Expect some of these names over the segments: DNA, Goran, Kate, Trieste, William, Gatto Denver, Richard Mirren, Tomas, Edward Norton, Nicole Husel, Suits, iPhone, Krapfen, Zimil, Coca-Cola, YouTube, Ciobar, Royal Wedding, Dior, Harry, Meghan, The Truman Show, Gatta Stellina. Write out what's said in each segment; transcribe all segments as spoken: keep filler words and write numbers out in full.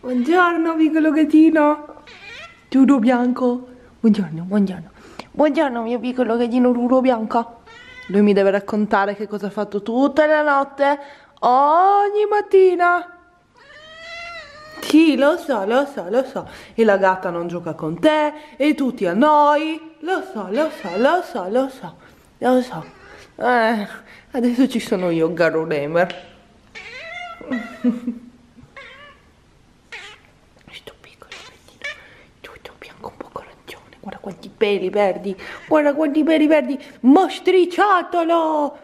Buongiorno piccolo gattino rudo bianco. Buongiorno, buongiorno. Buongiorno mio piccolo gattino rudo bianco. Lui mi deve raccontare che cosa ha fatto tutta la notte, ogni mattina. Sì, lo so, lo so, lo so. E la gatta non gioca con te, e tu ti annoi. Lo so, lo so, lo so, lo so. Lo so. Eh, adesso ci sono io, Gatto Denver. Sto piccolo pettino. Tutto bianco, un po' coragione. Guarda quanti peli verdi. Guarda quanti peli verdi. Mostriciatolo.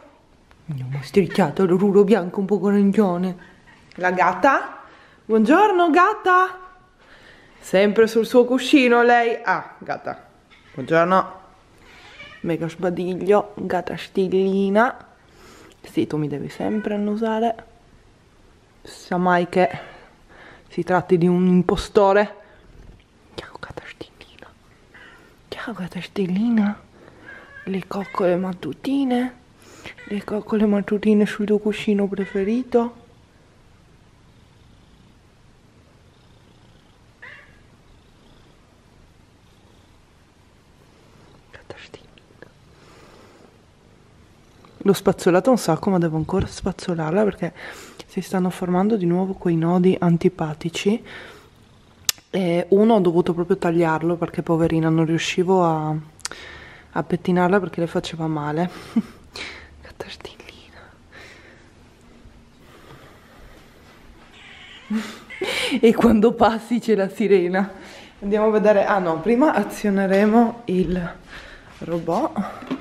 Mostriciatolo, rulo bianco, un po' coragione. La gatta? Buongiorno gatta. Sempre sul suo cuscino lei. Ah, gatta. Buongiorno. Mega sbadiglio, Gatta Stellina. Sì, tu mi devi sempre annusare. Sa mai che si tratti di un impostore. Ciao Gatta Stellina. Ciao Gatta Stellina. Le coccole mattutine. Le coccole mattutine sul tuo cuscino preferito. L'ho spazzolata un sacco, ma devo ancora spazzolarla perché si stanno formando di nuovo quei nodi antipatici. E uno ho dovuto proprio tagliarlo perché poverina non riuscivo a, a pettinarla perché le faceva male. Gatta Stellina. E quando passi c'è la sirena. Andiamo a vedere. Ah no, prima azioneremo il robot.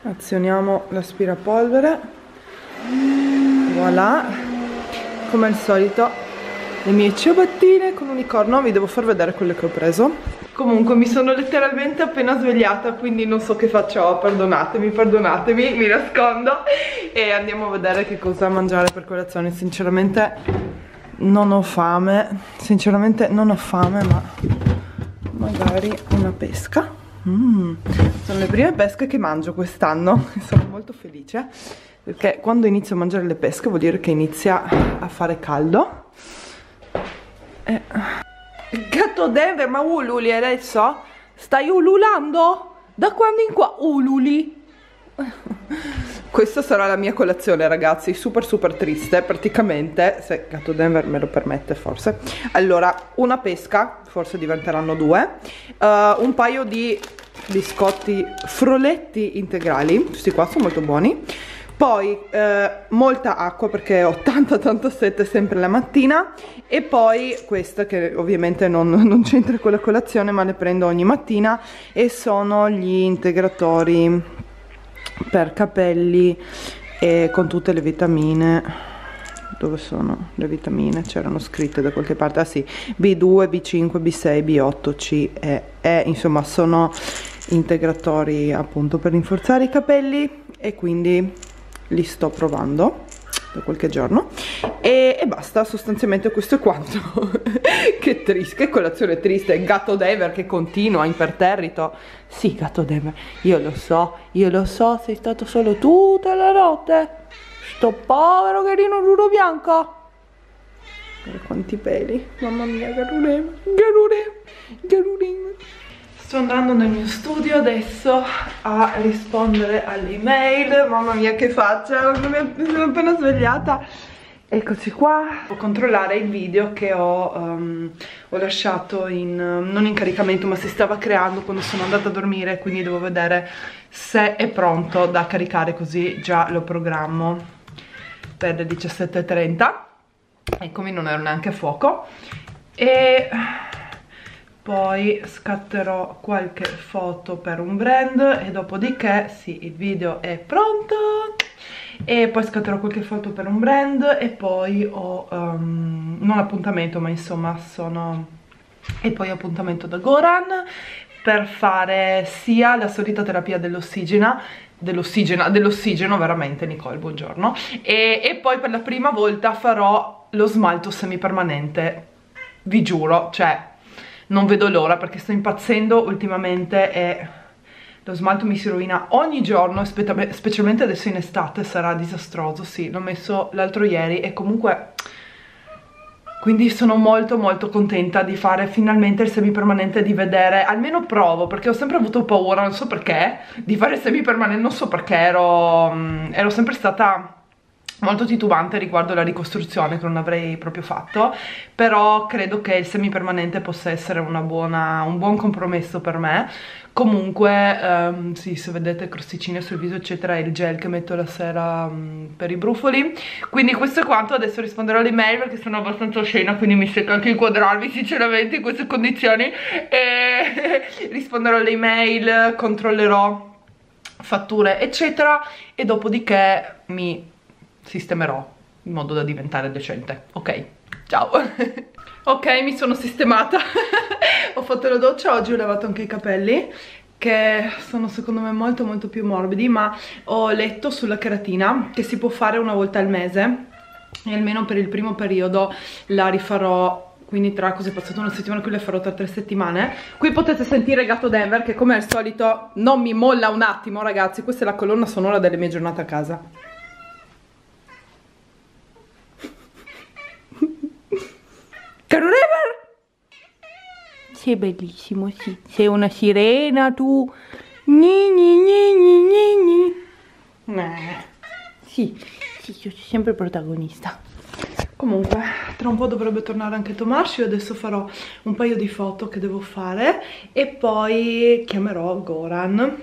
Azioniamo l'aspirapolvere. Voilà. Come al solito le mie ciabattine con unicorno. Vi devo far vedere quelle che ho preso. Comunque mi sono letteralmente appena svegliata, quindi non so che faccia. Perdonatemi, perdonatemi, mi nascondo. E andiamo a vedere che cosa mangiare per colazione. Sinceramente non ho fame. Sinceramente non ho fame, ma magari una pesca. Mm, sono le prime pesche che mangio quest'anno. Sono molto felice perché quando inizio a mangiare le pesche vuol dire che inizia a fare caldo. eh. Gatto Denver, ma ululi adesso? Stai ululando? Da quando in qua ululi? Questa sarà la mia colazione ragazzi, super super triste praticamente, se Gatto Denver me lo permette forse. Allora, una pesca, forse diventeranno due, uh, un paio di biscotti froletti integrali, questi qua sono molto buoni, poi eh, molta acqua perché ho tanta tanta sete sempre la mattina, e poi questa che ovviamente non, non c'entra con la colazione ma le prendo ogni mattina, e sono gli integratori per capelli e con tutte le vitamine. Dove sono le vitamine? C'erano scritte da qualche parte. Ah sì, B due, B cinque, B sei, B otto, C e E. Insomma sono integratori appunto per rinforzare i capelli, e quindi li sto provando da qualche giorno, e, e basta. Sostanzialmente questo è quanto. Che triste, che colazione triste. Gatto Denver che continua imperterrito. Sì Gatto Denver, io lo so, io lo so, sei stato solo tutta la notte, sto povero carino rudo bianco. Guarda quanti peli, mamma mia. Gatto Denver, Gatto Denver. Sto andando nel mio studio adesso a rispondere alle email. Mamma mia che faccia, mi sono appena svegliata. Eccoci qua. Devo controllare il video che ho, um, ho lasciato in, non in caricamento ma si stava creando quando sono andata a dormire, quindi devo vedere se è pronto da caricare, così già lo programmo per le diciassette e trenta. Eccomi, non ero neanche a fuoco. E poi scatterò qualche foto per un brand, e dopodiché sì, il video è pronto, e poi scatterò qualche foto per un brand, e poi ho um, non appuntamento ma insomma sono, e poi appuntamento da Goran per fare sia la solita terapia dell'ossigena dell'ossigena, dell'ossigeno veramente Nicole, buongiorno, e, e poi per la prima volta farò lo smalto semipermanente, vi giuro, cioè non vedo l'ora perché sto impazzendo ultimamente e lo smalto mi si rovina ogni giorno, specialmente adesso in estate sarà disastroso. Sì, l'ho messo l'altro ieri e comunque... Quindi sono molto molto contenta di fare finalmente il semipermanente, di vedere, almeno provo, perché ho sempre avuto paura, non so perché, di fare il semipermanente, non so perché, ero, ero sempre stata molto titubante riguardo la ricostruzione, che non avrei proprio fatto, però credo che il semipermanente possa essere una buona, un buon compromesso per me. Comunque ehm, sì, se vedete crosticine sul viso eccetera è il gel che metto la sera mh, per i brufoli. Quindi questo è quanto, adesso risponderò alle mail perché sono abbastanza scena, quindi mi secca anche inquadrarvi sinceramente in queste condizioni, e risponderò alle mail, controllerò fatture eccetera e dopodiché mi sistemerò in modo da diventare decente. Ok, ciao. Ok, mi sono sistemata. Ho fatto la doccia, oggi ho lavato anche i capelli che sono secondo me molto molto più morbidi, ma ho letto sulla cheratina che si può fare una volta al mese e almeno per il primo periodo la rifarò. Quindi tra, cos'è passato una settimana, qui le farò tra tre settimane. Qui potete sentire Gatto Denver che come al solito non mi molla un attimo, ragazzi. Questa è la colonna sonora delle mie giornate a casa. Gatto Denver! Sei bellissimo, sì. Sei una sirena tu. Gni gni gni gni gni. Nah. Sì, sì, io sono sempre protagonista. Comunque, tra un po' dovrebbe tornare anche Tomas. Io adesso farò un paio di foto che devo fare e poi chiamerò Goran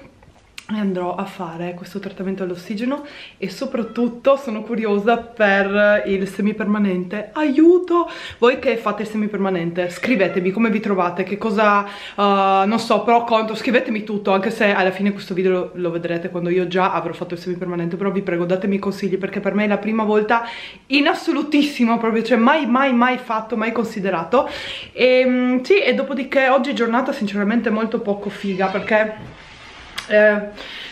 e andrò a fare questo trattamento all'ossigeno e soprattutto sono curiosa per il semipermanente. Aiuto! Voi che fate il semipermanente, scrivetemi come vi trovate, che cosa, uh, non so, pro contro, scrivetemi tutto, anche se alla fine questo video lo, lo vedrete quando io già avrò fatto il semipermanente, però vi prego datemi consigli perché per me è la prima volta in assolutissimo, proprio, cioè mai mai mai fatto, mai considerato. E sì, e dopodiché oggi giornata sinceramente molto poco figa perché... Eh,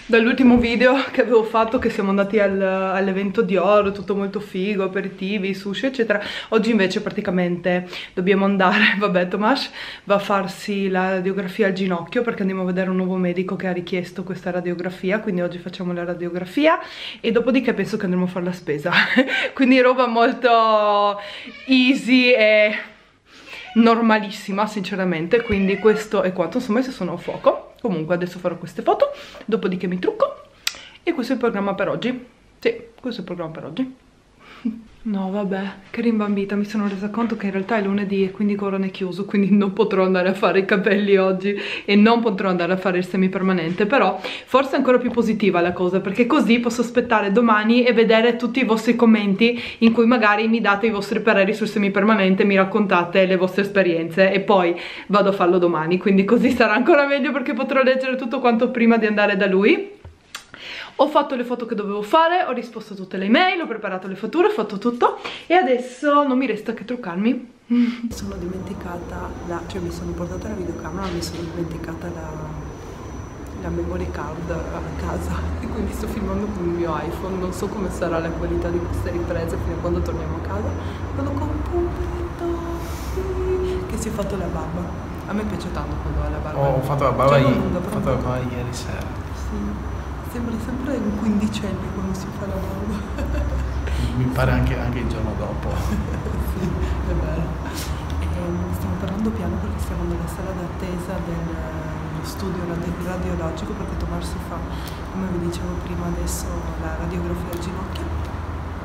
dall'ultimo video che avevo fatto, che siamo andati al, all'evento Dior, tutto molto figo, aperitivi, sushi eccetera, oggi invece praticamente dobbiamo andare, vabbè, Tomas va a farsi la radiografia al ginocchio perché andiamo a vedere un nuovo medico che ha richiesto questa radiografia, quindi oggi facciamo la radiografia e dopodiché penso che andremo a fare la spesa. Quindi roba molto easy e normalissima sinceramente, quindi questo è quanto, insomma, se sono a fuoco. Comunque adesso farò queste foto, dopodiché mi trucco e questo è il programma per oggi. Sì, questo è il programma per oggi. No vabbè, che rimbambita, mi sono resa conto che in realtà è lunedì e quindi Goran è chiuso, quindi non potrò andare a fare i capelli oggi e non potrò andare a fare il semipermanente, però forse è ancora più positiva la cosa perché così posso aspettare domani e vedere tutti i vostri commenti in cui magari mi date i vostri pareri sul semipermanente, mi raccontate le vostre esperienze e poi vado a farlo domani, quindi così sarà ancora meglio perché potrò leggere tutto quanto prima di andare da lui. Ho fatto le foto che dovevo fare, ho risposto a tutte le email, ho preparato le fatture, ho fatto tutto e adesso non mi resta che truccarmi. Mi sono dimenticata, la, cioè mi sono portata la videocamera, mi sono dimenticata la, la memory card a casa e quindi sto filmando con il mio iPhone, non so come sarà la qualità di queste riprese fino a quando torniamo a casa. Sono contenta che si è fatto la barba. A me piace tanto quando ho la barba. Oh, ho fatto la barba, cioè, lunga, ho fatto la barba ieri sera. Sì. Sembra sempre un quindicenne quando si fa la barba. Mi pare anche, anche il giorno dopo. Sì, è vero. E stiamo parlando piano perché siamo nella sala d'attesa dello studio radiologico perché Tomas si fa, come vi dicevo prima, adesso la radiografia al ginocchio.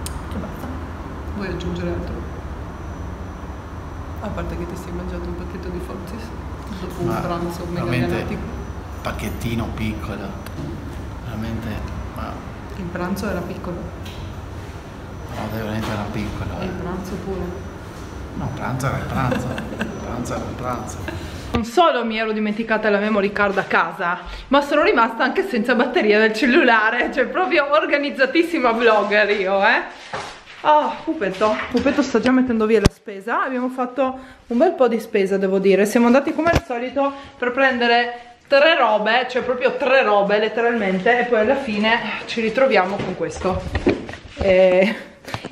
E basta. Vuoi aggiungere altro? A parte che ti sei mangiato un pacchetto di Forzis dopo un pranzo megaliatico. Pacchettino piccolo. Veramente, ma... Il pranzo era piccolo? No, veramente era piccolo. E il pranzo pure? No, pranzo era il pranzo. Il pranzo era il pranzo. Non solo mi ero dimenticata la memory card a casa, ma sono rimasta anche senza batteria del cellulare. Cioè, proprio organizzatissima vlogger io, eh. Oh, Pupetto. Pupetto sta già mettendo via la spesa. Abbiamo fatto un bel po' di spesa, devo dire. Siamo andati come al solito per prendere... tre robe, cioè proprio tre robe letteralmente, e poi alla fine ci ritroviamo con questo e,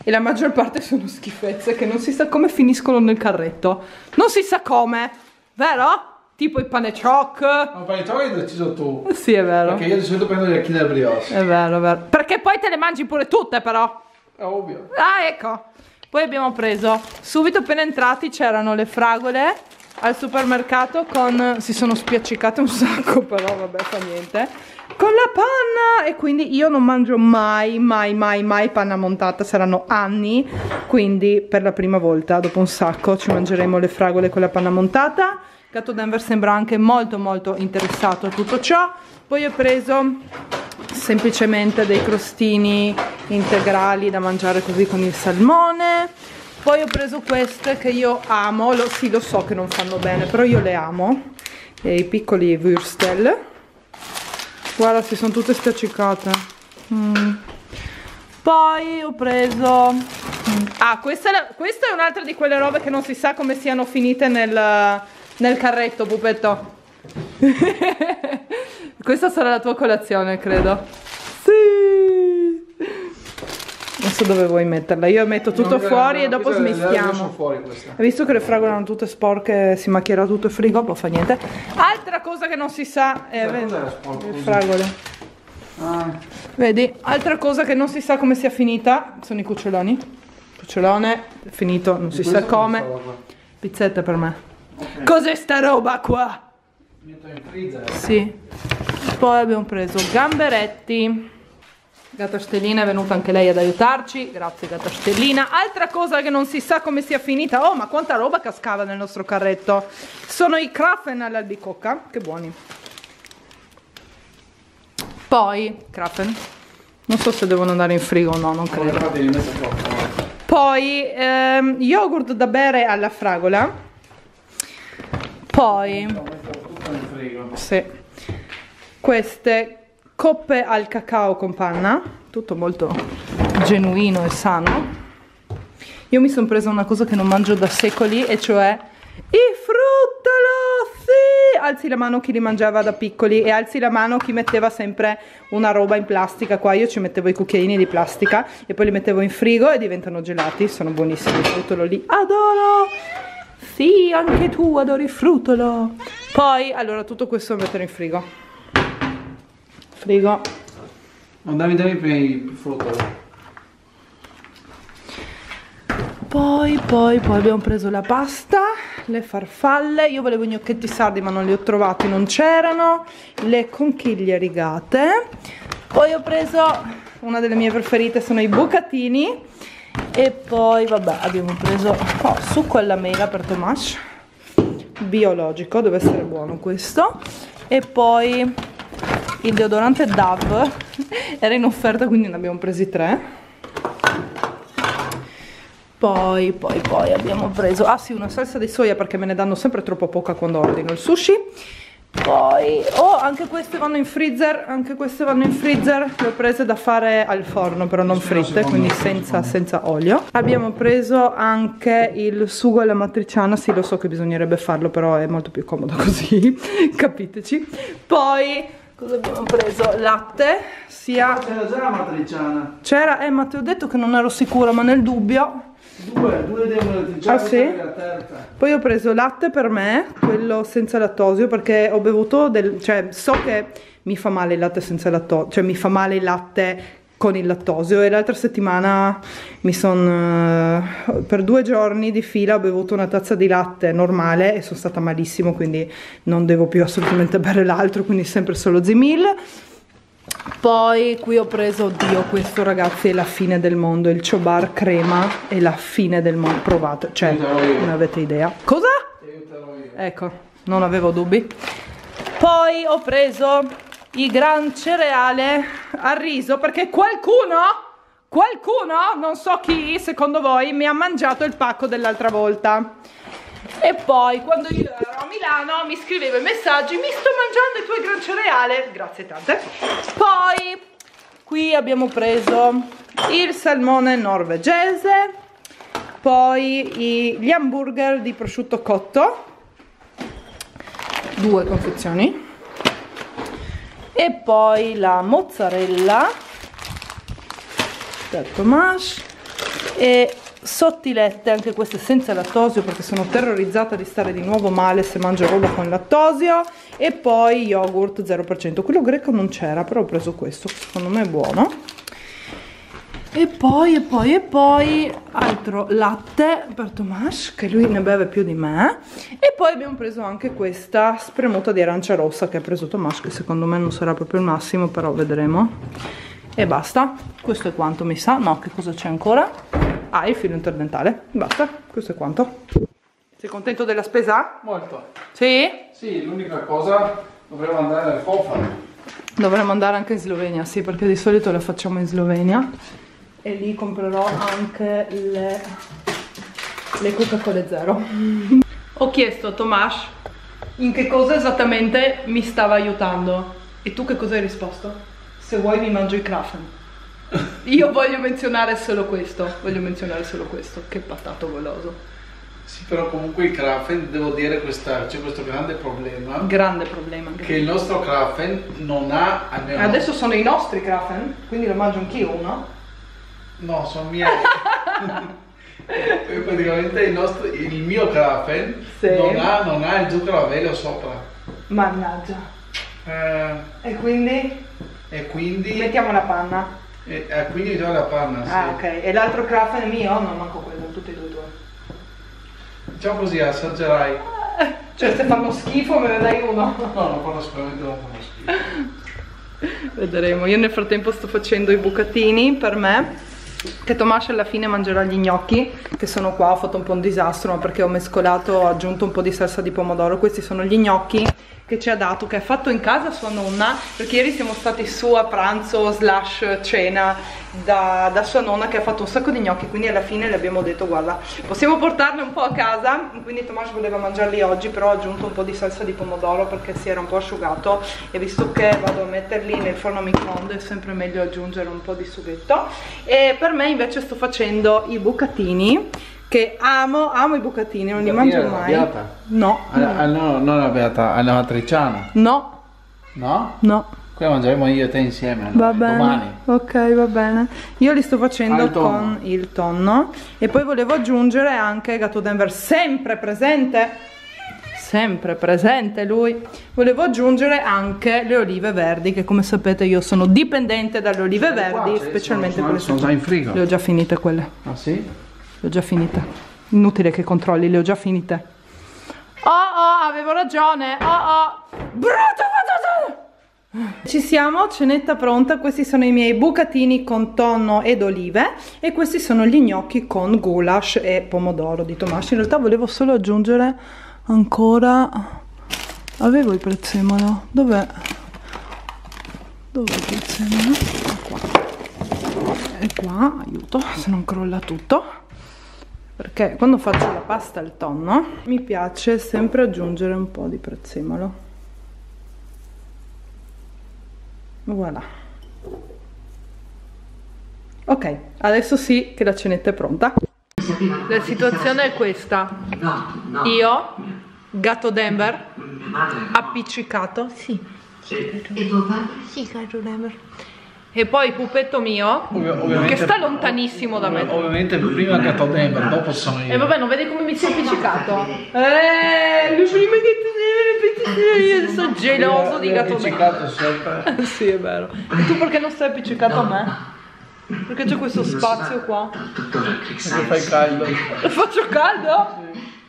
e la maggior parte sono schifezze che non si sa come finiscono nel carretto, non si sa come, vero? Tipo il panechoc. Ma il panechoc l'hai deciso tu. Sì, è vero. Perché io di solito prendo le Kinder Brioche. È vero, è vero. Perché poi te le mangi pure tutte, però. È ovvio. Ah, ecco. Poi abbiamo preso, subito appena entrati c'erano le fragole al supermercato con... Si sono spiaccicate un sacco, però vabbè, fa niente. Con la panna! E quindi io non mangio mai, mai, mai, mai panna montata. Saranno anni. Quindi per la prima volta, dopo un sacco, ci mangeremo le fragole con la panna montata. Gatto Denver sembra anche molto molto interessato a tutto ciò. Poi ho preso semplicemente dei crostini integrali da mangiare così con il salmone. Poi ho preso queste che io amo, lo, sì lo so che non fanno bene, però io le amo, e i piccoli Würstel. Guarda, si sono tutte spiaccicate. Mm. Poi ho preso... Ah, questa è, la... questa è un'altra di quelle robe che non si sa come siano finite nel... Nel carretto, pupetto. Questa sarà la tua colazione, credo. Sì. Non so dove vuoi metterla. Io metto tutto non fuori credo, e dopo smischiamo. Fuori visto che le fragole erano tutte sporche, si macchierà tutto il frigo, non fa niente. Altra cosa che non si sa è sporco, le fragole. Ah. Vedi? Altra cosa che non si sa come sia finita sono i cuccioloni. Cucciolone finito, non si sa come. Pizzetta per me. Okay. Cos'è sta roba qua? Metto in freezer. Sì. Poi abbiamo preso gamberetti. Gatta Stellina è venuta anche lei ad aiutarci. Grazie Gatta Stellina. Altra cosa che non si sa come sia finita. Oh, ma quanta roba cascava nel nostro carretto. Sono i Krapfen all'albicocca. Che buoni. Poi Krapfen. Non so se devono andare in frigo o no, non credo. Poi ehm, yogurt da bere alla fragola. Poi, sì, queste coppe al cacao con panna, tutto molto genuino e sano. Io mi sono presa una cosa che non mangio da secoli, e cioè i fruttolozzi! Alzi la mano chi li mangiava da piccoli e alzi la mano chi metteva sempre una roba in plastica qua. Io ci mettevo i cucchiaini di plastica e poi li mettevo in frigo e diventano gelati, sono buonissimi, il fruttolo lì, adoro! Sì, anche tu adori il fruttolo. Poi, allora, tutto questo lo metterò in frigo. Frigo. Non devi dare il fruttolo. Poi, poi, poi abbiamo preso la pasta, le farfalle. Io volevo i gnocchetti sardi, ma non li ho trovati, non c'erano. Le conchiglie rigate. Poi ho preso, una delle mie preferite sono i bucatini. E poi vabbè abbiamo preso oh, succo alla mela per Tomas, biologico, deve essere buono questo. E poi il deodorante Dove era in offerta, quindi ne abbiamo presi tre. Poi poi poi abbiamo preso ah sì una salsa di soia, perché me ne danno sempre troppo poca quando ordino il sushi. Poi oh anche queste vanno in freezer, anche queste vanno in freezer, le ho prese da fare al forno però non fritte, quindi senza, senza olio. Abbiamo preso anche il sugo alla matriciana, sì lo so che bisognerebbe farlo però è molto più comodo così, capiteci. Poi cosa abbiamo preso? Latte, sia... C'era già la matriciana. C'era, eh ma ti ho detto che non ero sicura, ma nel dubbio... Due, due dei ah, sì? La terza. Poi ho preso latte per me, quello senza lattosio, perché ho bevuto del... Cioè, so che mi fa male il latte senza lattosio, cioè mi fa male il latte con il lattosio, e l'altra settimana mi sono... Uh, per due giorni di fila ho bevuto una tazza di latte normale e sono stata malissimo, quindi non devo più assolutamente bere l'altro, quindi sempre solo Zimil. Poi qui ho preso, oddio, questo ragazzi è la fine del mondo, il Ciobar crema è la fine del mondo, provate, cioè non avete idea. Cosa? Ecco, non avevo dubbi. Poi ho preso i gran cereale al riso, perché qualcuno, qualcuno, non so chi secondo voi, mi ha mangiato il pacco dell'altra volta. E poi quando io ero a Milano mi scrivevo i messaggi: mi sto mangiando i tuoi gran cereale, grazie tante. Poi qui abbiamo preso il salmone norvegese, poi gli hamburger di prosciutto cotto, due confezioni, e poi la mozzarella per Tomas e sottilette, anche queste senza lattosio, perché sono terrorizzata di stare di nuovo male se mangio roba con lattosio. E poi yogurt zero per cento, quello greco non c'era, però ho preso questo, secondo me è buono. E poi e poi e poi altro latte per Tomas, che lui ne beve più di me. E poi abbiamo preso anche questa spremuta di arancia rossa che ha preso Tomas, che secondo me non sarà proprio il massimo, però vedremo. E basta, questo è quanto mi sa. No, che cosa c'è ancora? Ah, il filo interdentale, basta, questo è quanto. Sei contento della spesa? Molto. Sì? Sì, l'unica cosa, dovremmo andare nel cofano. Dovremmo andare anche in Slovenia, sì, perché di solito la facciamo in Slovenia. E lì comprerò anche le, le Coca-Cola Zero. Ho chiesto a Tomas in che cosa esattamente mi stava aiutando. E tu che cosa hai risposto? Se vuoi mi mangio i Krafen. Io voglio menzionare solo questo, voglio menzionare solo questo, che patato goloso. Sì, però comunque i Krafen, devo dire, questa, c'è questo grande problema. Grande problema. Grande. Che il nostro Krafen non ha... Almeno adesso sono i nostri Krafen, quindi lo mangio anch'io uno. No, sono miei. Praticamente il, nostro, il mio Krafen sì. non, ha, non ha il zucchero a velo sopra. Mannaggia. Eh, e quindi? E quindi? Mettiamo la panna. E, eh, quindi già la panna, sì. Ah, ok. E l'altro Krafen è mio? No, manco quello, tutti e due due. Diciamo così, assaggerai. Ah, cioè, se fanno schifo me ne dai uno. No, non fanno sicuramente non fanno schifo. Vedremo. Io nel frattempo sto facendo i bucatini per me, che Tomas alla fine mangerà gli gnocchi, che sono qua. Ho fatto un po' un disastro, ma perché ho mescolato, ho aggiunto un po' di salsa di pomodoro. Questi sono gli gnocchi che ci ha dato, che è fatto in casa sua nonna, perché ieri siamo stati su a pranzo slash cena da, da sua nonna, che ha fatto un sacco di gnocchi, quindi alla fine le abbiamo detto guarda, possiamo portarne un po' a casa, quindi Tomas voleva mangiarli oggi, però ho aggiunto un po' di salsa di pomodoro perché si era un po' asciugato, e visto che vado a metterli nel forno a microonde è sempre meglio aggiungere un po' di sughetto. E per me invece sto facendo i bucatini, che amo, amo i bucatini, non li mangio mai. Alla Beata? No. Alla, alla, no, non alla Beata, alla matriciana? No. No? No. Qui mangeremo io e te insieme, va bene. Domani. Ok, va bene. Io li sto facendo ah, il con il tonno. E poi volevo aggiungere anche Gatto Denver, sempre presente. Sempre presente lui. Volevo aggiungere anche le olive verdi, che come sapete io sono dipendente dalle olive verdi, qua, specialmente quelle. Sono già in frigo. Le ho già finite quelle. Ah sì? Le ho già finite, inutile che controlli, le ho già finite. Oh oh, avevo ragione, oh oh, brutto. Ci siamo, cenetta pronta. Questi sono i miei bucatini con tonno ed olive, e questi sono gli gnocchi con goulash e pomodoro di Tomas. In realtà volevo solo aggiungere ancora, avevo il prezzemolo, dov'è? Dov'è il prezzemolo? Qua. E qua, aiuto, se non crolla tutto. Perché quando faccio la pasta al tonno mi piace sempre aggiungere un po' di prezzemolo. Voilà. Ok, adesso sì che la cenetta è pronta. La situazione è questa. Io, Gatto Denver, appiccicato. Sì, sì, Gatto Denver. E poi Pupetto mio, ovviamente, che sta lontanissimo da me. Ovviamente prima Gatto Denver, dopo sono io. E vabbè, non vedi come mi sei appiccicato? Eh, non sono io adesso geloso di Gatto Denver. Sempre. Sì, è vero. E tu perché non stai appiccicato a me? Perché c'è questo spazio qua. Perché fai caldo. Faccio caldo?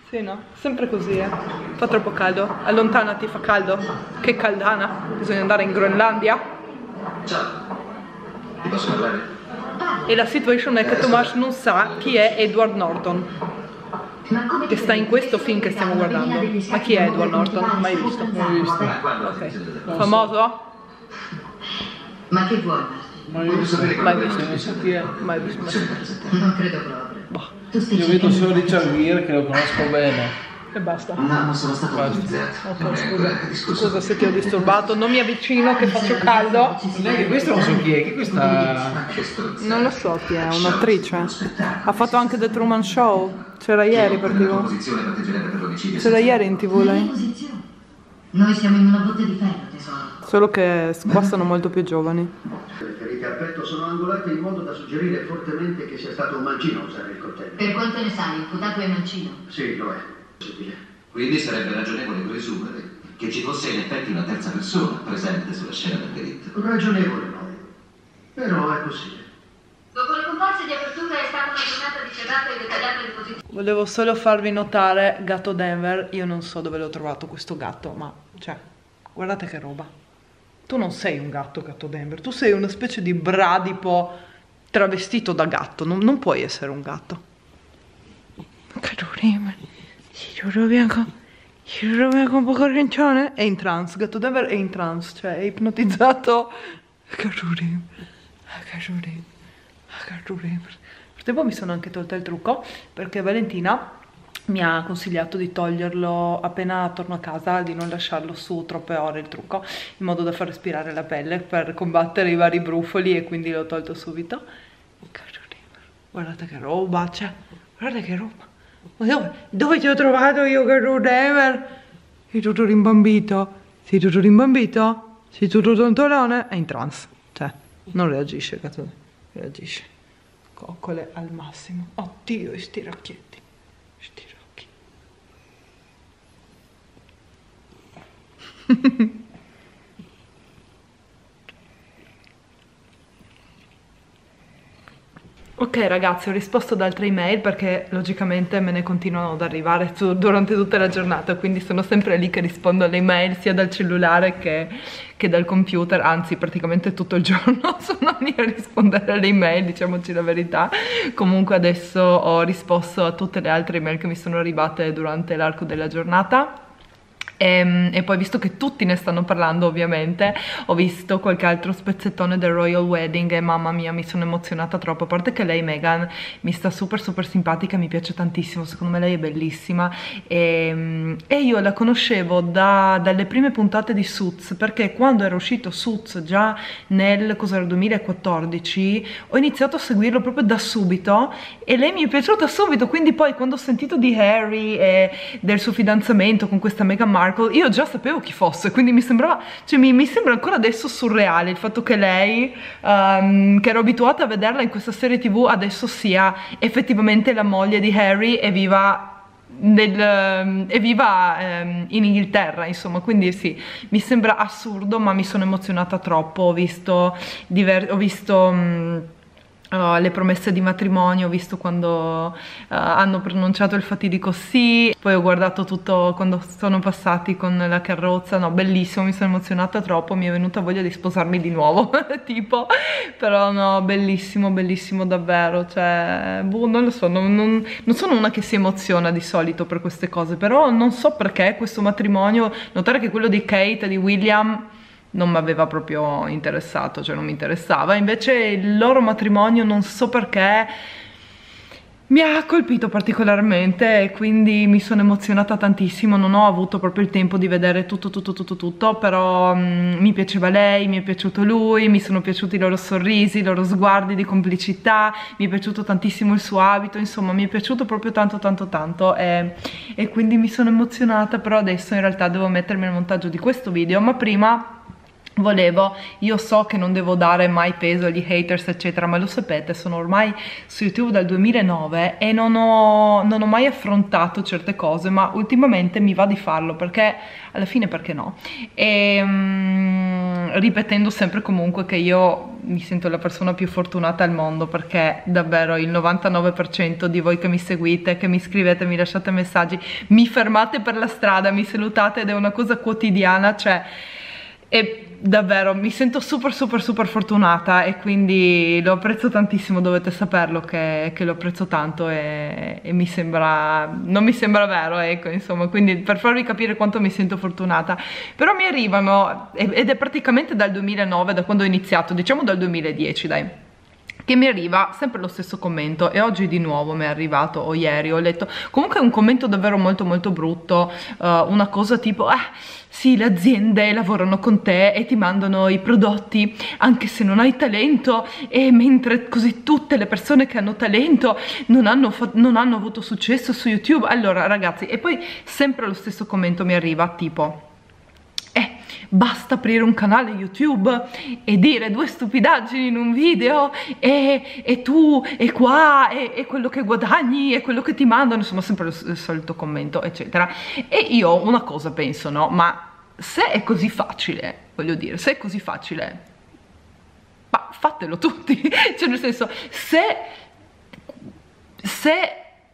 Sì, no? Sempre così, eh. Fa troppo caldo. Allontanati, fa caldo. Che caldana. Bisogna andare in Groenlandia. Ciao. E la situazione è che Tomas non sa chi è Edward Norton, che sta in questo film che stiamo guardando. Ma chi è Edward Norton? Mai visto? Mai visto. Okay. Famoso? Ma che vuoi? Mai visto. Mai visto. Mai visto. Non credo proprio. Io vedo solo Richard Mirren, che lo conosco bene. E basta. No, sono stato okay, scusa. Scusa se ti ho disturbato, non mi avvicino che faccio caldo. Non è che questo non so chi è, che questa... Non lo so chi è, un'attrice. Ha fatto anche The Truman Show, c'era ieri per tivù. C'era ieri in tivù lei. Noi siamo in una botte di ferro, tesoro. solo che qua sono molto più giovani. Le ferite al petto sono angolate in modo da suggerire fortemente che sia stato un mancino a usare il coltello. Per quanto ne sai, l'imputato è mancino? Sì, lo è. Quindi sarebbe ragionevole presumere che ci fosse in effetti una terza persona presente sulla scena del delitto. Ragionevole no, però è possibile. Dopo le comparse di apertura è stata una giornata di serata e dettagliata di posizione. Volevo solo farvi notare Gatto Denver, io non so dove l'ho trovato questo gatto, ma cioè, guardate che roba. Tu non sei un gatto, Gatto Denver, tu sei una specie di bradipo travestito da gatto, non, non puoi essere un gatto. Si rovina con poco rincione? È in trance, Gatto Denver è in trance, cioè è ipnotizzato. Per tempo mi sono anche tolta il trucco perché Valentina mi ha consigliato di toglierlo appena torno a casa, di non lasciarlo su troppe ore il trucco, in modo da far respirare la pelle per combattere i vari brufoli, e quindi l'ho tolto subito. Guardate che roba, cioè, guardate che roba. Ma dove, dove ti ho trovato io, Gatto Denver? Sei tutto rimbambito? Sei tutto rimbambito? Sei tutto tontolone? È in trance, cioè, non reagisce, Gatto Denver. Reagisce, coccole al massimo. Oddio, i stiracchietti, stiracchi. Ok ragazzi, ho risposto ad altre email perché logicamente me ne continuano ad arrivare su, durante tutta la giornata, quindi sono sempre lì che rispondo alle email sia dal cellulare che, che dal computer, anzi praticamente tutto il giorno sono lì a rispondere alle email, diciamoci la verità. Comunque adesso ho risposto a tutte le altre email che mi sono arrivate durante l'arco della giornata. E, e poi, visto che tutti ne stanno parlando ovviamente, ho visto qualche altro spezzettone del Royal Wedding e mamma mia mi sono emozionata troppo. A parte che lei, Meghan, mi sta super super simpatica, mi piace tantissimo, secondo me lei è bellissima, e, e io la conoscevo da, dalle prime puntate di Suits, perché quando era uscito Suits già nel cos'era, duemilaquattordici, ho iniziato a seguirlo proprio da subito e lei mi è piaciuta subito, quindi poi quando ho sentito di Harry e del suo fidanzamento con questa Meghan Markle, io già sapevo chi fosse, quindi mi sembrava, cioè mi, mi sembra ancora adesso surreale il fatto che lei, um, che ero abituata a vederla in questa serie tv, adesso sia effettivamente la moglie di Harry e viva nel, um, e viva um, in Inghilterra, insomma. Quindi sì, mi sembra assurdo, ma mi sono emozionata troppo. Ho visto diver- ho visto um, Uh, le promesse di matrimonio, ho visto quando uh, hanno pronunciato il fatidico sì, poi ho guardato tutto quando sono passati con la carrozza, no, bellissimo, mi sono emozionata troppo, mi è venuta voglia di sposarmi di nuovo, tipo, però no, bellissimo, bellissimo davvero, cioè, boh, non lo so, non, non, non sono una che si emoziona di solito per queste cose, però non so perché questo matrimonio, notare che quello di Kate e di William non mi aveva proprio interessato, cioè non mi interessava, invece il loro matrimonio non so perché mi ha colpito particolarmente e quindi mi sono emozionata tantissimo. Non ho avuto proprio il tempo di vedere tutto tutto tutto tutto, però um, mi piaceva lei, mi è piaciuto lui, mi sono piaciuti i loro sorrisi, i loro sguardi di complicità, mi è piaciuto tantissimo il suo abito, insomma mi è piaciuto proprio tanto tanto tanto e, e quindi mi sono emozionata. Però adesso in realtà devo mettermi al montaggio di questo video, ma prima volevo, io so che non devo dare mai peso agli haters eccetera, ma lo sapete, sono ormai su YouTube dal duemilanove e non ho, non ho mai affrontato certe cose, ma ultimamente mi va di farlo perché alla fine perché no, e mm, ripetendo sempre comunque che io mi sento la persona più fortunata al mondo, perché davvero il novantanove per cento di voi che mi seguite, che mi scrivete, mi lasciate messaggi, mi fermate per la strada, mi salutate ed è una cosa quotidiana, cioè è davvero, mi sento super super super fortunata e quindi lo apprezzo tantissimo, dovete saperlo che, che lo apprezzo tanto e, e mi sembra, non mi sembra vero, ecco, insomma, quindi per farvi capire quanto mi sento fortunata. Però mi arrivano, ed è praticamente dal duemilanove, da quando ho iniziato, diciamo dal duemiladieci dai, che mi arriva sempre lo stesso commento, e oggi di nuovo mi è arrivato, o ieri ho letto, comunque è un commento davvero molto molto brutto, uh, una cosa tipo ah, sì, le aziende lavorano con te e ti mandano i prodotti anche se non hai talento, e mentre così tutte le persone che hanno talento non hanno, non hanno avuto successo su YouTube. Allora ragazzi, e poi sempre lo stesso commento mi arriva tipo eh, basta aprire un canale YouTube e dire due stupidaggini in un video e, e tu e qua e, e quello che guadagni e quello che ti mandano, insomma sempre lo, il solito commento eccetera. E io una cosa penso, no, ma se è così facile, voglio dire, se è così facile, ma fatelo tutti, cioè nel senso, se, se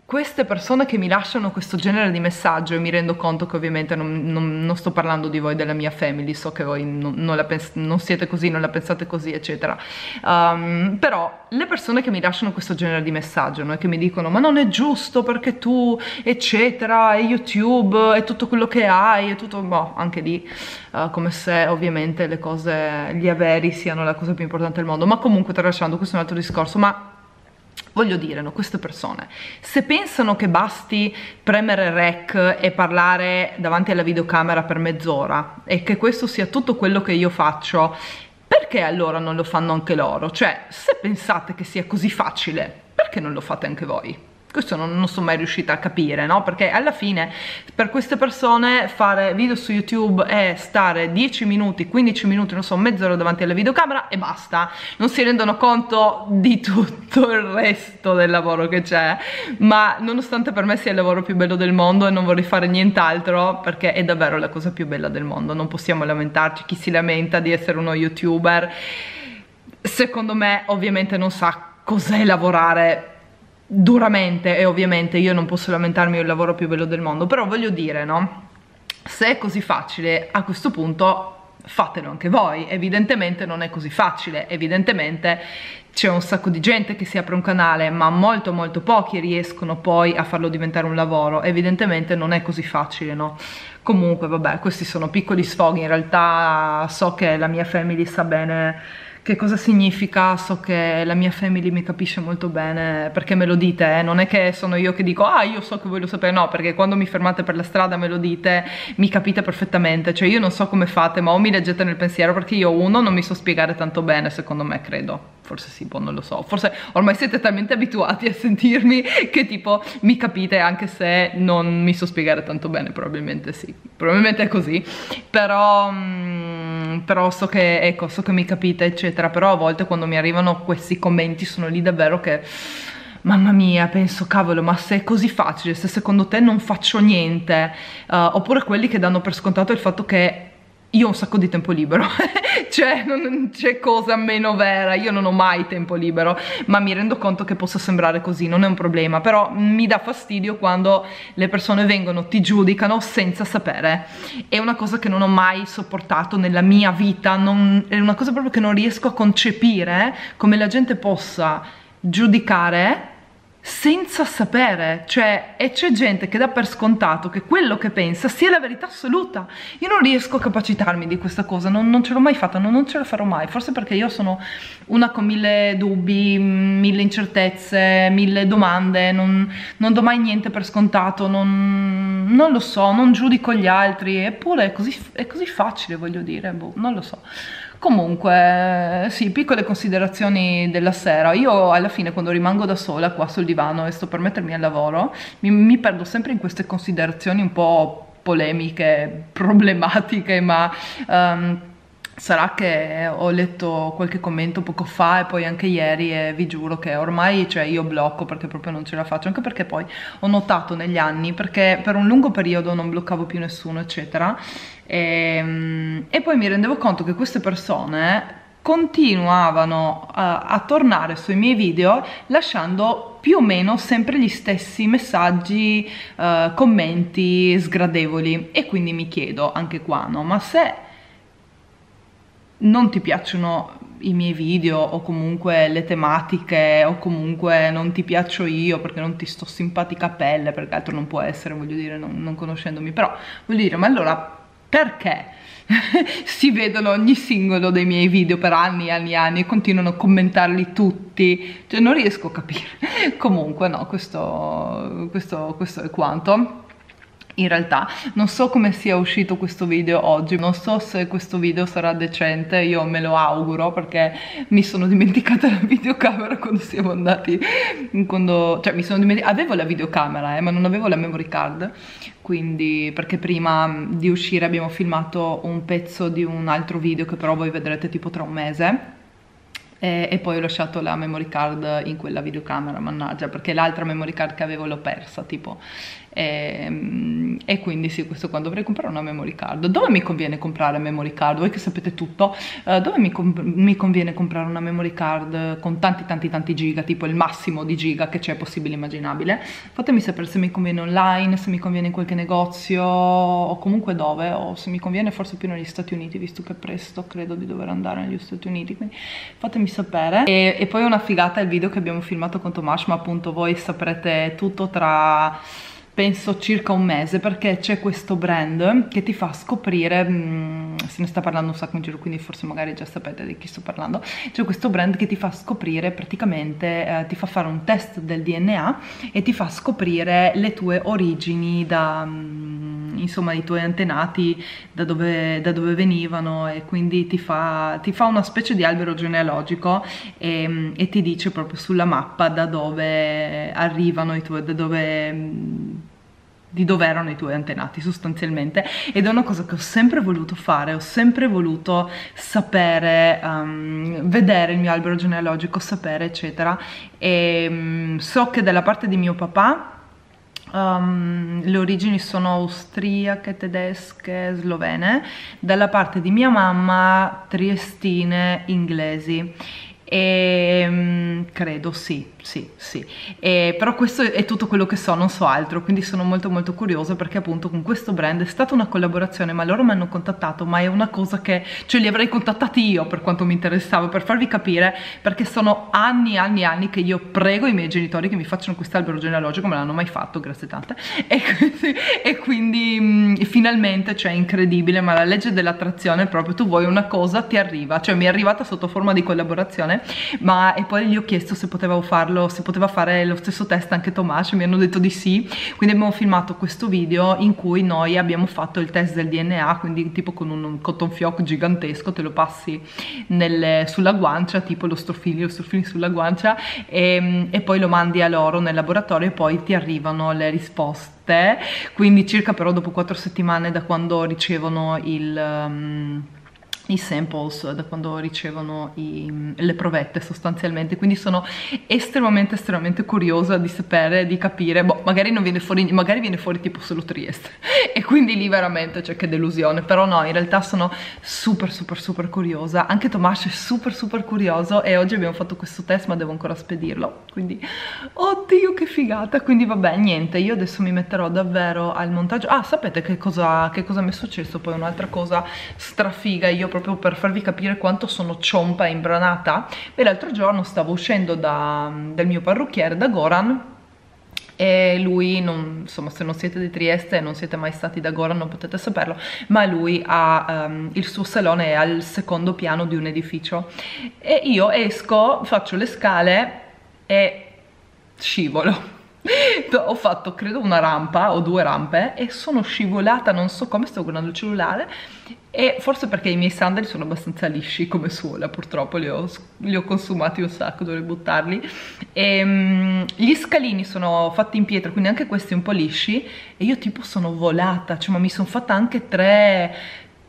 queste persone che mi lasciano questo genere di messaggio, e mi rendo conto che ovviamente non, non, non sto parlando di voi, della mia family, so che voi non, non, la non siete così, non la pensate così eccetera, um, però le persone che mi lasciano questo genere di messaggio, no, e che mi dicono ma non è giusto perché tu eccetera, e YouTube e tutto quello che hai e tutto, boh, anche lì uh, come se ovviamente le cose, gli averi siano la cosa più importante del mondo, ma comunque tralasciando, questo è un altro discorso, ma voglio dire, no, queste persone, se pensano che basti premere rec e parlare davanti alla videocamera per mezz'ora e che questo sia tutto quello che io faccio, perché allora non lo fanno anche loro? Cioè, se pensate che sia così facile, perché non lo fate anche voi? Questo non, non sono mai riuscita a capire, no? Perché alla fine per queste persone fare video su YouTube è stare dieci minuti, quindici minuti, non so, mezz'ora davanti alla videocamera e basta. Non si rendono conto di tutto il resto del lavoro che c'è, ma nonostante per me sia il lavoro più bello del mondo e non vorrei fare nient'altro, perché è davvero la cosa più bella del mondo, non possiamo lamentarci. Chi si lamenta di essere uno YouTuber, secondo me ovviamente non sa cos'è lavorare duramente, e ovviamente io non posso lamentarmi, è il lavoro più bello del mondo, però voglio dire, no, se è così facile a questo punto fatelo anche voi. Evidentemente non è così facile, evidentemente c'è un sacco di gente che si apre un canale, ma molto molto pochi riescono poi a farlo diventare un lavoro, evidentemente non è così facile, no? Comunque vabbè, questi sono piccoli sfoghi, in realtà so che la mia family sa bene che cosa significa, so che la mia family mi capisce molto bene, perché me lo dite, eh? Non è che sono io che dico ah io so che voi lo sapete, no, perché quando mi fermate per la strada me lo dite, mi capite perfettamente, cioè io non so come fate, ma o mi leggete nel pensiero, perché io uno non mi so spiegare tanto bene, secondo me, credo, forse sì, boh, non lo so, forse ormai siete talmente abituati a sentirmi che tipo mi capite anche se non mi so spiegare tanto bene, probabilmente sì, probabilmente è così, però... Mh, però so che, ecco, so che mi capite eccetera, però a volte quando mi arrivano questi commenti sono lì davvero che mamma mia, penso cavolo, ma se è così facile, se secondo te non faccio niente, uh, oppure quelli che danno per scontato il fatto che io ho un sacco di tempo libero, cioè non c'è cosa meno vera, io non ho mai tempo libero, ma mi rendo conto che possa sembrare così, non è un problema, però mi dà fastidio quando le persone vengono, ti giudicano senza sapere, è una cosa che non ho mai sopportato nella mia vita, non, è una cosa proprio che non riesco a concepire, come la gente possa giudicare senza sapere, cioè, e c'è gente che dà per scontato che quello che pensa sia la verità assoluta. Io non riesco a capacitarmi di questa cosa, non, non ce l'ho mai fatta, non, non ce la farò mai, forse perché io sono una con mille dubbi, mille incertezze, mille domande, non, non do mai niente per scontato, non, non lo so, non giudico gli altri, eppure è così, è così facile, voglio dire, boh, non lo so. Comunque, sì, piccole considerazioni della sera. Io alla fine quando rimango da sola qua sul divano e sto per mettermi al lavoro, mi, mi perdo sempre in queste considerazioni un po' polemiche, problematiche, ma... Um, sarà che ho letto qualche commento poco fa e poi anche ieri, e vi giuro che ormai, cioè, io blocco perché proprio non ce la faccio, anche perché poi ho notato negli anni, perché per un lungo periodo non bloccavo più nessuno eccetera, e, e poi mi rendevo conto che queste persone continuavano a, a tornare sui miei video lasciando più o meno sempre gli stessi messaggi, eh, commenti sgradevoli, e quindi mi chiedo anche qua, no, ma se non ti piacciono i miei video, o comunque le tematiche, o comunque non ti piaccio io perché non ti sto simpatica a pelle, perché altro non può essere, voglio dire, non, non conoscendomi, però voglio dire, ma allora perché si vedono ogni singolo dei miei video per anni e anni e anni e continuano a commentarli tutti? Cioè non riesco a capire. Comunque no, questo, questo, questo è quanto. In realtà non so come sia uscito questo video oggi, non so se questo video sarà decente, io me lo auguro perché mi sono dimenticata la videocamera quando siamo andati, quando, cioè mi sono dimenticata, avevo la videocamera eh, ma non avevo la memory card, quindi perché prima di uscire abbiamo filmato un pezzo di un altro video che però voi vedrete tipo tra un mese. E poi ho lasciato la memory card in quella videocamera, mannaggia, perché l'altra memory card che avevo l'ho persa, tipo. E, e quindi sì, questo qua, dovrei comprare una memory card. Dove mi conviene comprare memory card? Voi che sapete tutto, uh, dove mi, mi conviene comprare una memory card con tanti tanti tanti giga, tipo il massimo di giga che c'è possibile immaginabile? Fatemi sapere se mi conviene online, se mi conviene in qualche negozio o comunque dove, o se mi conviene forse più negli Stati Uniti, visto che presto credo di dover andare negli Stati Uniti, quindi fatemi sapere. E, e poi una figata il video che abbiamo filmato con Tomas, ma appunto voi saprete tutto tra penso circa un mese, perché c'è questo brand che ti fa scoprire, mh, se ne sta parlando un sacco in giro, quindi forse magari già sapete di chi sto parlando, c'è questo brand che ti fa scoprire praticamente, eh, ti fa fare un test del D N A e ti fa scoprire le tue origini da... Mh, insomma i tuoi antenati, da dove, da dove venivano, e quindi ti fa, ti fa una specie di albero genealogico e, e ti dice proprio sulla mappa da dove arrivano i tuoi, da dove... di dove erano i tuoi antenati sostanzialmente, ed è una cosa che ho sempre voluto fare, ho sempre voluto sapere, um, vedere il mio albero genealogico, sapere eccetera, e um, so che dalla parte di mio papà Um, le origini sono austriache, tedesche, slovene, dalla parte di mia mamma triestine, inglesi, e um, credo sì, sì, sì, e, però questo è tutto quello che so, non so altro, quindi sono molto molto curiosa, perché appunto con questo brand è stata una collaborazione, ma loro mi hanno contattato, ma è una cosa che, cioè li avrei contattati io per quanto mi interessava, per farvi capire, perché sono anni e anni e anni che io prego i miei genitori che mi facciano quest'albero genealogico, me l'hanno mai fatto, grazie tante, e, e quindi mh, finalmente, cioè è incredibile, ma la legge dell'attrazione è proprio, tu vuoi una cosa, ti arriva, cioè mi è arrivata sotto forma di collaborazione, ma e poi gli ho chiesto se potevo farlo, se poteva fare lo stesso test anche Tomas, mi hanno detto di sì, quindi abbiamo filmato questo video in cui noi abbiamo fatto il test del D N A, quindi tipo con un cotton fioc gigantesco, te lo passi nelle, sulla guancia, tipo lo strofili, lo strofili sulla guancia, e, e poi lo mandi a loro nel laboratorio e poi ti arrivano le risposte, quindi circa però dopo quattro settimane da quando ricevono il... Um, i samples, da quando ricevono i, le provette sostanzialmente, quindi sono estremamente estremamente curiosa di sapere, di capire, boh, magari non viene fuori, magari viene fuori tipo solo Trieste e quindi lì veramente c'è, cioè, che delusione, però no, in realtà sono super super super curiosa, anche Tomas è super super curioso e oggi abbiamo fatto questo test, ma devo ancora spedirlo, quindi oddio che figata, quindi vabbè niente, io adesso mi metterò davvero al montaggio. Ah, sapete che cosa, che cosa mi è successo poi, un'altra cosa strafiga, io proprio per farvi capire quanto sono ciompa e imbranata, e l'altro giorno stavo uscendo da, dal mio parrucchiere, da Goran, e lui, non, insomma se non siete di Trieste e non siete mai stati da Goran non potete saperlo, ma lui ha um, il suo salone è al secondo piano di un edificio, e io esco, faccio le scale e scivolo. Ho fatto credo una rampa o due rampe e sono scivolata, non so come, stavo guardando il cellulare, e forse perché i miei sandali sono abbastanza lisci come suola, purtroppo li ho, li ho consumati un sacco, dovrei buttarli, e, um, gli scalini sono fatti in pietra, quindi anche questi un po' lisci, e io tipo sono volata, cioè ma mi sono fatta anche tre...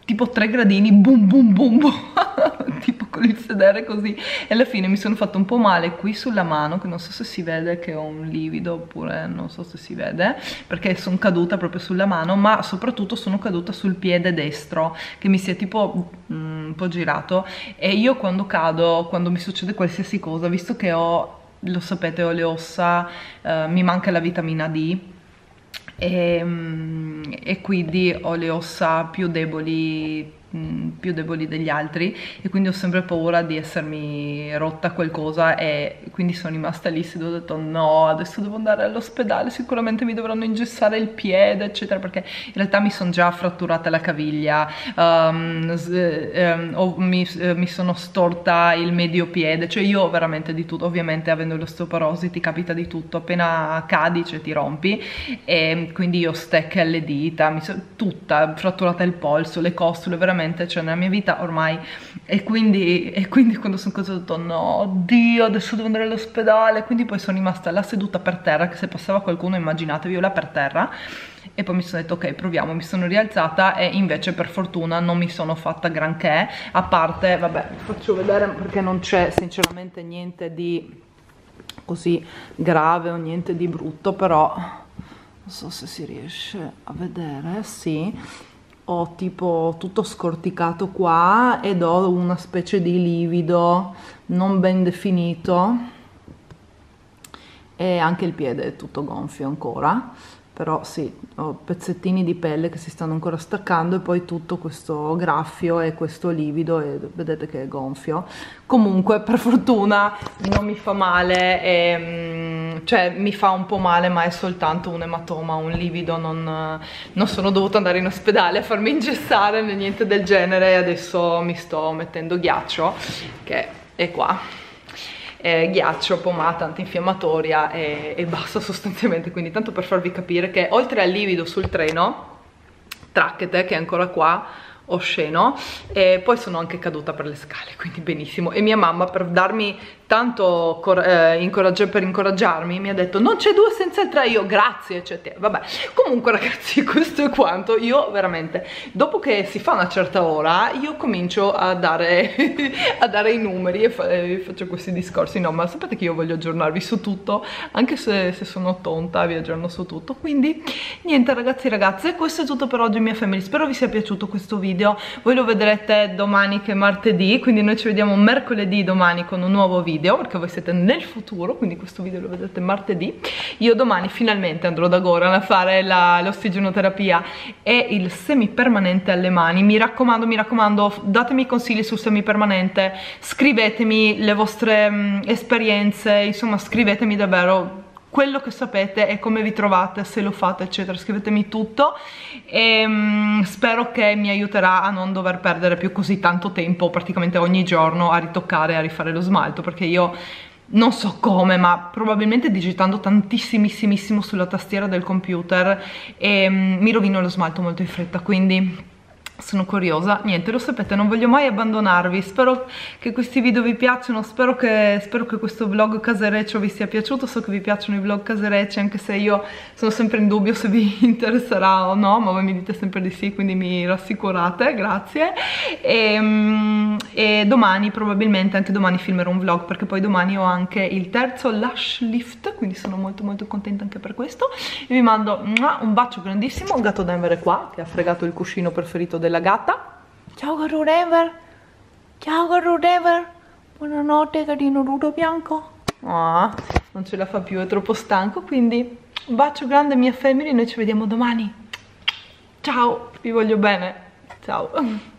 tipo tre gradini, boom boom boom boom, tipo con il sedere così, e alla fine mi sono fatto un po' male qui sulla mano, che non so se si vede che ho un livido oppure non so se si vede, perché sono caduta proprio sulla mano, ma soprattutto sono caduta sul piede destro, che mi si è tipo mh, un po' girato, e io quando cado, quando mi succede qualsiasi cosa, visto che ho, lo sapete, ho le ossa, eh, mi manca la vitamina D, E, e quindi ho le ossa più deboli mh, più deboli degli altri, e quindi ho sempre paura di essermi rotta qualcosa, e quindi sono rimasta lì seduta e ho detto no, adesso devo andare all'ospedale, sicuramente mi dovranno ingessare il piede eccetera, perché in realtà mi sono già fratturata la caviglia, um, um, oh, mi, eh, mi sono storta il medio piede, cioè io veramente di tutto. Ovviamente avendo l'osteoporosi ti capita di tutto, appena cadi cioè ti rompi, e quindi io stecche alle dita, mi sono tutta fratturata il polso, le costole, veramente cioè nella mia vita ormai, e quindi, e quindi quando sono così ho detto no, oddio adesso devo andare all'ospedale, quindi poi sono rimasta là seduta per terra, che se passava qualcuno immaginatevi io là per terra, e poi mi sono detto ok proviamo, mi sono rialzata e invece per fortuna non mi sono fatta granché, a parte, vabbè vi faccio vedere perché non c'è sinceramente niente di così grave o niente di brutto, però non so se si riesce a vedere, sì, ho tipo tutto scorticato qua ed ho una specie di livido non ben definito, e anche il piede è tutto gonfio ancora, però sì, ho pezzettini di pelle che si stanno ancora staccando, e poi tutto questo graffio e questo livido, e vedete che è gonfio. Comunque per fortuna non mi fa male, e, cioè mi fa un po' male ma è soltanto un ematoma, un livido, non, non sono dovuta andare in ospedale a farmi ingessare né niente del genere. Adesso mi sto mettendo ghiaccio, che è qua. Eh, ghiaccio, pomata antinfiammatoria e, e basta sostanzialmente, quindi tanto per farvi capire che oltre al livido sul treno, tracchete che è ancora qua, osceno, e poi sono anche caduta per le scale, quindi benissimo. E mia mamma per darmi tanto eh, incoraggi per incoraggiarmi mi ha detto non c'è due senza il tre, io grazie eccetera. Vabbè, comunque ragazzi questo è quanto. Io veramente dopo che si fa una certa ora io comincio a dare a dare i numeri e, fa e faccio questi discorsi, no ma sapete che io voglio aggiornarvi su tutto, anche se, se sono tonta vi aggiorno su tutto. Quindi niente ragazzi e ragazze, questo è tutto per oggi mia family, spero vi sia piaciuto questo video. Voi lo vedrete domani che è martedì, quindi noi ci vediamo mercoledì domani con un nuovo video, perché voi siete nel futuro, quindi questo video lo vedrete martedì. Io domani finalmente andrò da Goran a fare l'ossigenoterapia e il semipermanente alle mani. Mi raccomando, mi raccomando, datemi consigli sul semipermanente, scrivetemi le vostre mh, esperienze, insomma scrivetemi davvero quello che sapete e come vi trovate, se lo fate eccetera, scrivetemi tutto, e um, spero che mi aiuterà a non dover perdere più così tanto tempo praticamente ogni giorno a ritoccare, a rifare lo smalto, perché io non so come, ma probabilmente digitando tantissimissimo sulla tastiera del computer e um, mi rovino lo smalto molto in fretta, quindi sono curiosa. Niente, lo sapete, non voglio mai abbandonarvi, spero che questi video vi piacciono, spero che, spero che questo vlog casereccio vi sia piaciuto, so che vi piacciono i vlog caserecci, anche se io sono sempre in dubbio se vi interesserà o no, ma voi mi dite sempre di sì, quindi mi rassicurate, grazie. E, e domani probabilmente, anche domani filmerò un vlog, perché poi domani ho anche il terzo lash lift, quindi sono molto molto contenta anche per questo, e vi mando un bacio grandissimo. Gatto Denver è qua, che ha fregato il cuscino preferito della gatta. Ciao Gatto Denver, ciao Gatto Denver, buonanotte carino nudo bianco. Oh, non ce la fa più, è troppo stanco, quindi un bacio grande mia family, noi ci vediamo domani, ciao, vi voglio bene, ciao.